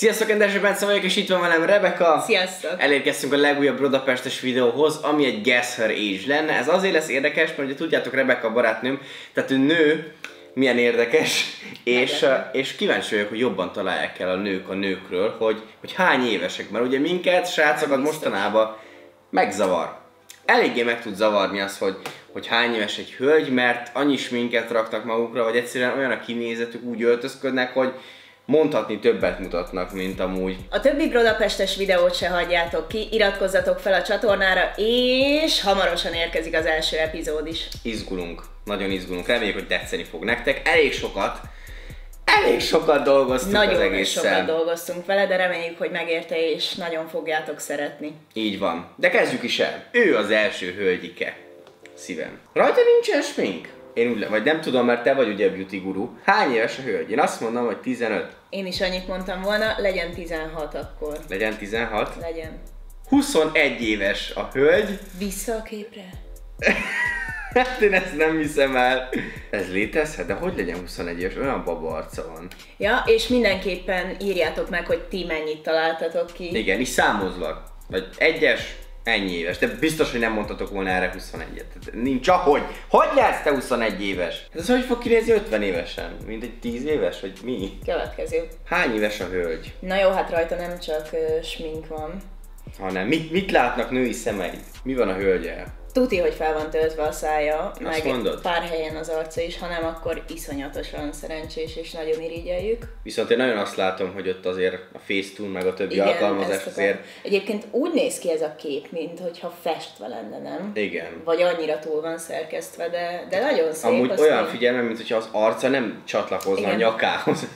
Sziasztok, én Bence vagyok, és itt van velem Rebecca. Sziasztok! Elérkeztünk a legújabb Brodapestes videóhoz, ami egy Guess Her Age lenne. Ez azért lesz érdekes, mert ugye tudjátok, Rebecca barátnőm, tehát ő nő, milyen érdekes, és kíváncsi vagyok, hogy jobban találják el a nők a nőkről, hogy hány évesek, mert ugye minket, srácokat mostanában megzavar. Eléggé meg tud zavarni az, hogy hány éves egy hölgy, mert annyi sminket raknak magukra, vagy egyszerűen olyan a kinézetük, úgy öltözködnek, hogy mondhatni többet mutatnak, mint amúgy. A többi Brodapestes videót se hagyjátok ki, iratkozzatok fel a csatornára, és hamarosan érkezik az első epizód is. Izgulunk, nagyon izgulunk, reméljük, hogy tetszeni fog nektek. Elég sokat dolgoztunk az egészen. Nagyon sokat dolgoztunk vele, de reméljük, hogy megérte, és nagyon fogjátok szeretni. Így van. De kezdjük is el. Ő az első hölgyike. Szívem. Rajta nincsen smink. Én úgy, vagy nem tudom, mert te vagy ugye beauty guru. Hány éves a hölgy? Én azt mondom, hogy 15. Én is annyit mondtam volna, legyen 16 akkor. Legyen 16? Legyen. 21 éves a hölgy. Vissza a képre. Hát én ezt nem hiszem el. Ez létezhet? De hogy legyen 21 éves? Olyan baba arca van. Ja, és mindenképpen írjátok meg, hogy ti mennyit találtatok ki. Igen, és számozlak. Vagy egyes, ennyi éves. De biztos, hogy nem mondtatok volna erre 21-et. Nincs ahogy. Hogy lesz te 21 éves? Hát ez hogy fog kinézni 50 évesen? Mint egy 10 éves? Vagy mi? Következő. Hány éves a hölgy? Na jó, hát rajta nem csak smink van. Hanem mit látnak női szemeid? Mi van a hölgyel? Tuti, hogy fel van töltve a szája, azt meg mondod? Pár helyen az arca is, hanem akkor iszonyatosan szerencsés, és nagyon irigyeljük. Viszont én nagyon azt látom, hogy ott azért a Facetune meg a többi igen, alkalmazás azért... Egyébként úgy néz ki ez a kép, mintha festve lenne, nem? Igen. Vagy annyira túl van szerkesztve, de nagyon szép. Amúgy olyan figyelmem, mintha az arca nem csatlakozna igen. A nyakához.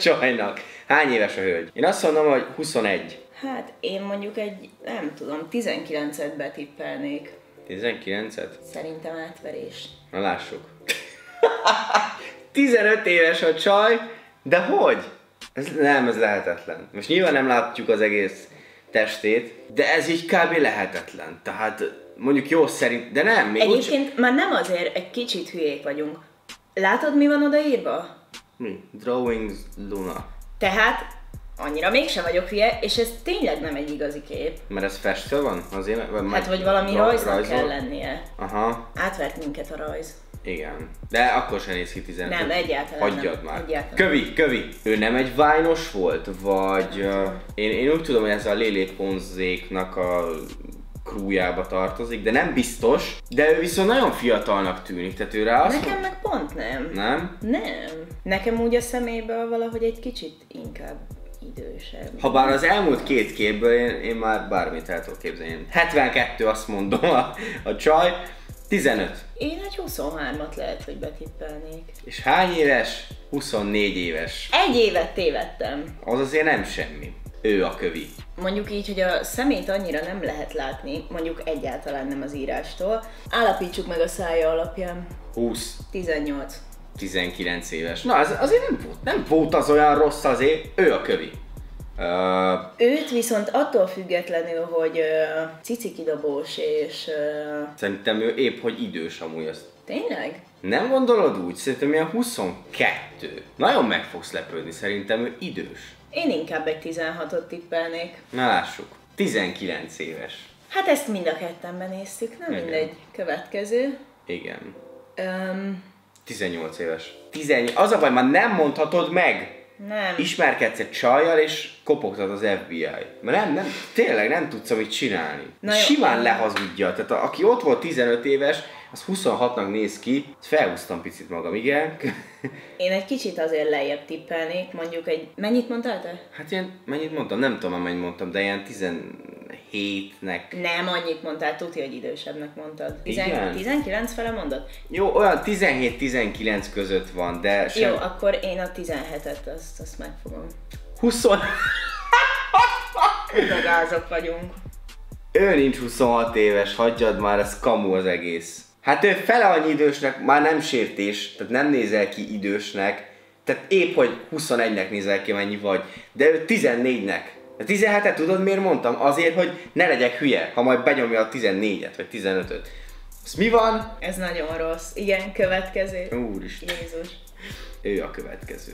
Csajnak. Hány éves a hölgy? Én azt mondom, hogy 21. Hát én mondjuk egy, nem tudom, 19-et betippelnék. 19-et? Szerintem átverés. Na lássuk. 15 éves a csaj, de hogy? Ez lehetetlen. Most nyilván nem látjuk az egész testét, de ez így kb. Lehetetlen. Tehát mondjuk jó szerint, de nem. Még egyébként már nem azért, egy kicsit hülyék vagyunk. Látod, mi van odaírva? Mi? Drawings Luna. Tehát annyira mégsem vagyok hülye, és ez tényleg nem egy igazi kép. Mert ez festve van? Azért, hát, hogy valami rajznak kell lennie. Aha. Átvert minket a rajz. Igen. De akkor sem néz ki 15. Nem, egyáltalán hagyjad már. Egyáltalán. Kövi! Ő nem egy vájnos volt? Vagy... Én úgy tudom, hogy ez a Lélé Ponzéknak a krújába tartozik, de nem biztos. De ő viszont nagyon fiatalnak tűnik, tehát ő rá azt... Nekem meg pont nem. Nem? Nem. Nekem úgy a szeméből valahogy egy kicsit inkább... idősebb. Habár az elmúlt két képből én már bármit el tudok képzelni. 72 azt mondom a csaj, 15. Én egy 23-at lehet, hogy betippelnék. És hány éves? 24 éves. Egy évet tévedtem. Az azért nem semmi. Ő a kövi. Mondjuk így, hogy a szemét annyira nem lehet látni, mondjuk egyáltalán nem az írástól. Állapítsuk meg a szája alapján. 20. 18. 19 éves. Na, ez azért nem volt az olyan rossz azért, ő a kövi. Őt viszont attól függetlenül, hogy cicikidobós és... Szerintem ő épp, hogy idős amúgy az. Tényleg? Nem gondolod úgy? Szerintem ilyen 22. Nagyon meg fogsz lepődni, szerintem ő idős. Én inkább egy 16-ot tippelnék. Na lássuk. 19 éves. Hát ezt mind a ketten benéztük, nem mindegy. Következő. Igen. 18 éves. 18. Az a baj, már nem mondhatod meg. Nem. Ismerkedsz egy csajjal, és kopogtat az FBI. Mert tényleg nem tudsz amit csinálni. Simán lehazudja. Tehát aki ott volt 15 éves, az 26-nak néz ki. Felhúztam picit magam, igen. Én egy kicsit azért lejjebb tippelnék, mondjuk egy... Mennyit mondtál te? Hát ilyen, mennyit mondtam? Nem tudom, amennyit mondtam, de ilyen 17-nek. Nem, annyit mondtál, tudja, hogy idősebbnek mondtad. 19 fele mondod? Jó, olyan 17-19 között van, de... Sem... Jó, akkor én a 17-et, azt megfogom. 20... Udagázok vagyunk. Ő nincs 26 éves, hagyjad már, ez kamu az egész. Hát ő fele annyi idősnek, már nem sértés, tehát nem nézel ki idősnek. Tehát épp, hogy 21-nek nézel ki, mennyi vagy. De ő 14-nek. A 17-et tudod miért mondtam? Azért, hogy ne legyek hülye, ha majd benyomja a 14-et, vagy 15-öt. Ez mi van? Ez nagyon rossz. Igen, következő. Úristen. Jézus. Ő a következő.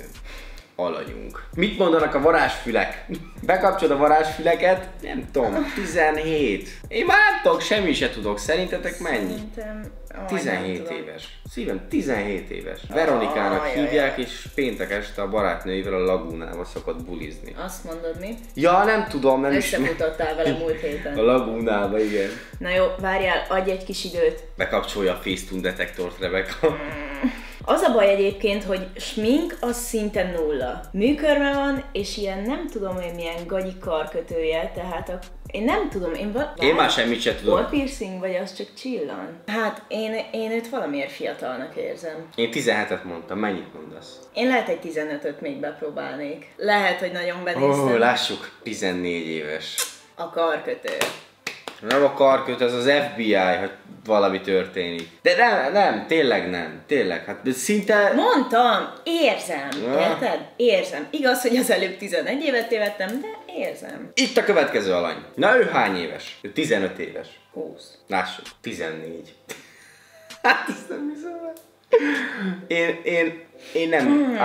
alanyunk. Mit mondanak a varázsfülek? Bekapcsolod a varázsfüleket? Nem tudom, 17. Én már nem tudok, semmi se tudok. Szerintetek mennyi? Szerintem... 17 éves. Szívem, 17 éves. Veronikának hívják, és péntek este a barátnőivel a lagúnába szokott bulizni. Azt mondod mi? Ja, nem tudom, nem is. Összefutattál vele múlt héten. A lagúnába, igen. Na jó, várjál, adj egy kis időt. Bekapcsolja a Facetune detektort, Rebecca. Az a baj egyébként, hogy smink az szinte nulla. Műkörme van, és ilyen nem tudom én milyen gagyi karkötője, tehát a... Én nem tudom, én már semmit sem tudom. Hol piercing, vagy az csak csillan? Hát én őt valamiért fiatalnak érzem. Én 17-et mondtam, mennyit mondasz? Én lehet egy 15-öt még bepróbálnék. Lehet, hogy nagyon benéztem. Ó, lássuk, 14 éves. A karkötő. Nem a karkötő, az az FBI, ha valami történik. De nem, tényleg, hát szinte... Mondtam, érzem, érted? Érzem. Igaz, hogy az előbb 11 évet tévedtem, de érzem. Itt a következő alany. Na ő hány éves? Ő 15 éves. 20. Lássuk, 14. Hát ezt nem hiszem el. Én nem,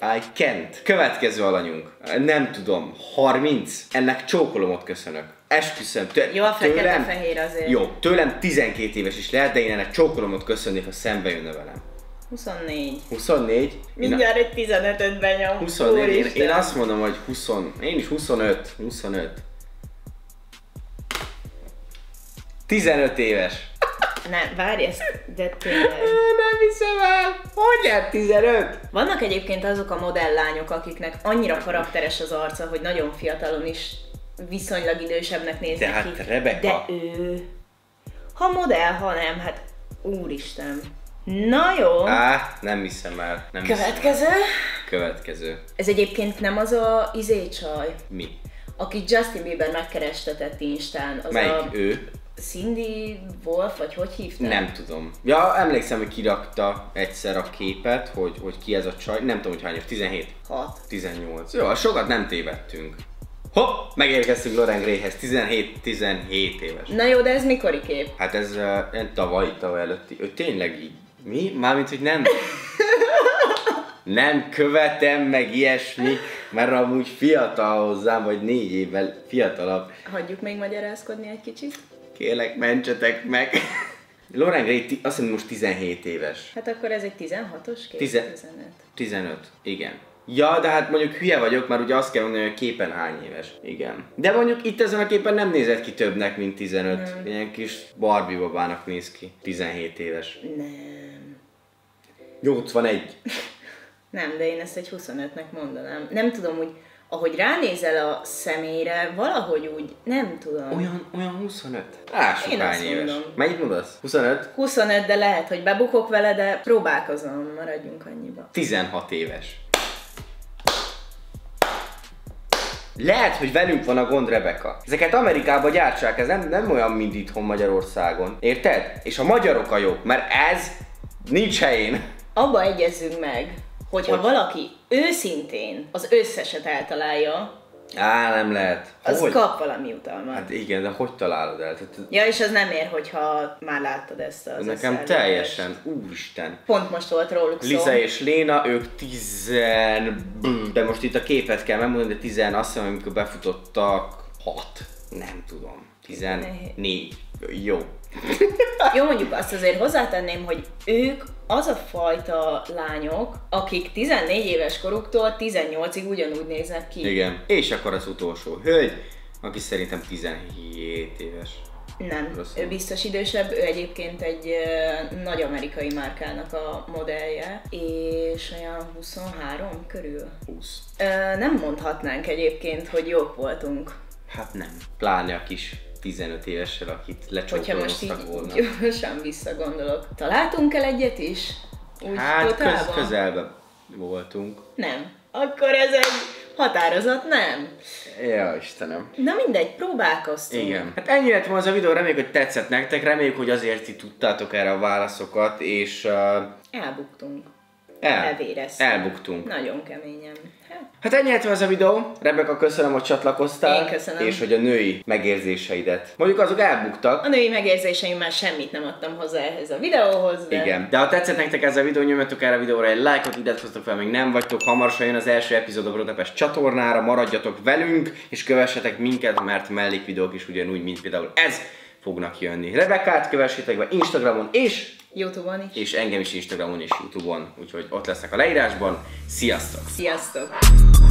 I can't. Következő alanyunk. Nem tudom, 30? Ennek csókolomot köszönök. Esküszöm. Jó, a fekete-fehér azért. Jó, tőlem 12 éves is lehet, de én ennek csókolomot köszönnék, ha szembe jönne velem. 24. 24? Mindjárt egy 15-öt benyom. 24. Én azt mondom, hogy 20. Én is 25. 25. 15 éves. Nem, várj ezt, de tényleg. Nem hiszem el! Hogy lett 15? Vannak egyébként azok a modellányok, akiknek annyira karakteres az arca, hogy nagyon fiatalon is viszonylag idősebbnek néznek ki. Tehát Rebecca. De ő... Ha modell, ha nem, hát úristen. Na jó. Á, nem hiszem el. Nem Következő? Hiszem el. Következő. Ez egyébként nem az a izécsaj. Mi? Aki Justin Bieber megkerestetett Instán. Az melyik a... ő? Cindy Wolf, vagy hogy hívták? Nem tudom. Ja, emlékszem, hogy kirakta egyszer a képet, hogy ki ez a csaj. Nem tudom, hogy hány év. 17? 6. 18. Jó, sokat nem tévedtünk. Hopp, megérkeztünk Loren Greyhez. 17 éves. Na jó, de ez mikori kép? Hát ez tavaly előtti. Ő tényleg így. Mi? Mármint, hogy nem... nem követem meg ilyesmi, mert amúgy fiatal hozzám, vagy 4 évvel fiatalabb. Hagyjuk még magyarázkodni egy kicsit. Kérlek, mentsetek meg! Loren Grey azt hiszem most 17 éves. Hát akkor ez egy 16-os kép? 15. Igen. Ja, de hát mondjuk hülye vagyok, mert ugye azt kell mondani, hogy a képen hány éves. Igen. De mondjuk itt ezen a képen nem nézett ki többnek, mint 15. Mm. Ilyen kis Barbie babának néz ki. 17 éves. Nem. 81. Nem, de én ezt egy 25-nek mondanám. Nem tudom, hogy... Ahogy ránézel a személyre, valahogy úgy, nem tudom. Olyan 25. Lássuk, hány éves. Mennyit mondasz? 25? 25, de lehet, hogy bebukok vele, de próbálkozom, maradjunk annyiba. 16 éves. Lehet, hogy velünk van a gond, Rebecca. Ezeket Amerikában gyártsák, ez nem olyan, mint itthon Magyarországon. Érted? És a magyarok a jók, mert ez nincs helyén. Abba egyezzünk meg. Hogyha valaki őszintén az összeset eltalálja, nem lehet. Az hogy? Kap valami jutalmat. Hát igen, de hogy találod el? Tehát... Ja, és az nem ér, hogyha már láttad ezt az nekem teljesen, úristen. Pont most volt róluk szó. Liza és Léna, ők 10... De most itt a képet kell megmondani, de 10, azt hiszem, amikor befutottak 6. Nem tudom. 14. Jó. Jó, mondjuk azt azért hozzátenném, hogy ők az a fajta lányok, akik 14 éves koruktól 18-ig ugyanúgy néznek ki. Igen. És akkor az utolsó hölgy, aki szerintem 17 éves. Nem. Ő biztos idősebb, ő egyébként egy nagy amerikai márkának a modellje, és olyan 23 körül. 20. Nem mondhatnánk egyébként, hogy jók voltunk. Hát nem. Pláne a kis 15 évessel, akit lecsókolóztak volna. Hogyha most így gyorsan visszagondolok. Találtunk el egyet is? Úgy hát közelben voltunk. Nem. Akkor ez egy határozat nem. Ja, Istenem. Na mindegy, próbálkoztunk. Igen. Hát ennyi lett ma az a videó, reméljük, hogy tetszett nektek, reméljük, hogy azért ti tudtátok erre a válaszokat, és... Elbuktunk. Elvéreztünk. Elbuktunk. Nagyon keményen. Hát ennyi lett az a videó. Rebecca, köszönöm, hogy csatlakoztál. Én köszönöm. És hogy a női megérzéseidet. Mondjuk azok elbuktak. A női megérzéseim már semmit nem adtam hozzá ehhez a videóhoz. De... igen. De ha tetszett nektek ez a videó, nyomjatok erre a videóra egy lájkot, iratkozzatok fel, még nem vagytok. Hamarosan jön az első epizód a Brodapest csatornára, maradjatok velünk, és kövessetek minket, mert mellék videók is ugyanúgy, mint például ez fognak jönni. Rebeccát kövessétek be Instagramon és Youtube-on is. És engem is Instagramon és Youtube-on. Úgyhogy ott lesznek a leírásban. Sziasztok! Sziasztok!